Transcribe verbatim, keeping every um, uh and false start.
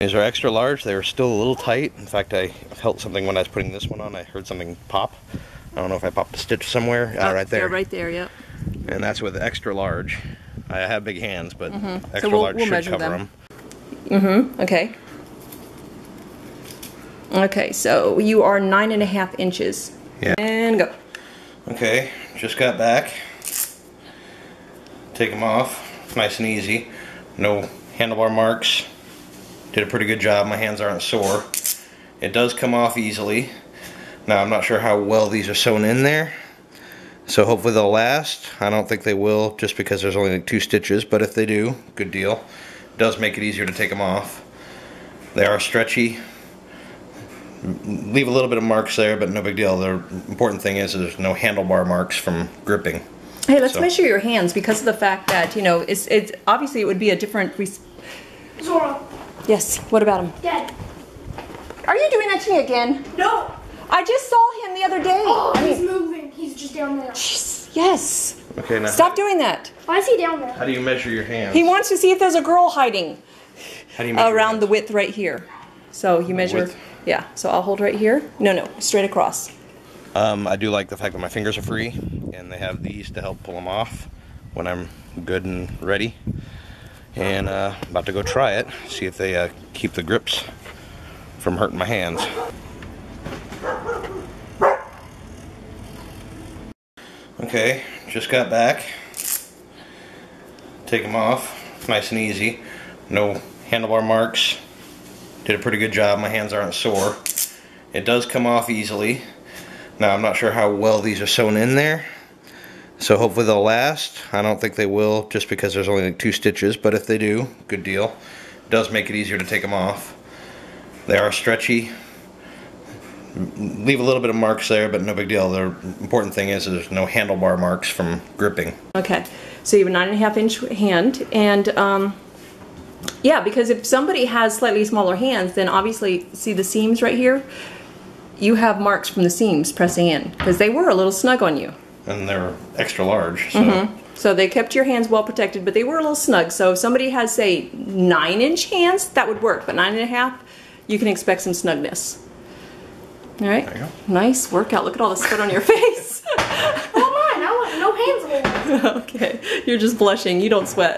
These are extra large. They were still a little tight. In fact, I felt something when I was putting this one on. I heard something pop. I don't know if I popped a stitch somewhere. Oh, uh, right there. Yeah, right there, yep. And that's with extra large. I have big hands, but mm-hmm. extra so we'll, large we'll should cover them. them. Mm-hmm. Okay. Okay, so you are nine and a half inches. Yeah. And go. Okay, just got back. Take them off, nice and easy. No handlebar marks. Did a pretty good job. My hands aren't sore. It does come off easily. Now I'm not sure how well these are sewn in there, so hopefully they'll last. I don't think they will, just because there's only like two stitches, but if they do, good deal. It does make it easier to take them off. They are stretchy. Leave a little bit of marks there, but no big deal. The important thing is there's no handlebar marks from gripping. Hey, let's so. measure your hands, because of the fact that, you know, it's, it's obviously it would be a different... Zora. Yes, what about him? Dad. Are you doing that to me again? No. I just saw him the other day. Oh, I he's mean, moving. He's just down there. Jeez, yes. Okay, now. Stop doing that. Why is he down there? How do you measure your hands? He wants to see if there's a girl hiding. How do you measure around the width right here. So you measure, width. yeah. So I'll hold right here. No, no, straight across. Um, I do like the fact that my fingers are free, and they have these to help pull them off when I'm good and ready. And uh, about to go try it, see if they uh, keep the grips from hurting my hands. Okay, just got back. Take them off, nice and easy. No handlebar marks. Did a pretty good job. My hands aren't sore. It does come off easily. Now I'm not sure how well these are sewn in there. So hopefully they'll last. I don't think they will, just because there's only like two stitches, but if they do, good deal. It does make it easier to take them off. They are stretchy. Leave a little bit of marks there, but no big deal. The important thing is there's no handlebar marks from gripping. Okay, so you have a nine and a half inch hand, and um, yeah, because if somebody has slightly smaller hands, then obviously, see the seams right here? You have marks from the seams pressing in, because they were a little snug on you. And they're extra large. So. Mm-hmm. So they kept your hands well protected, but they were a little snug. So if somebody has, say, nine inch hands, that would work. But nine and a half, you can expect some snugness. All right. There you go. Nice workout. Look at all the spit on your face. Come on, I want no hands. Okay. You're just blushing. You don't sweat.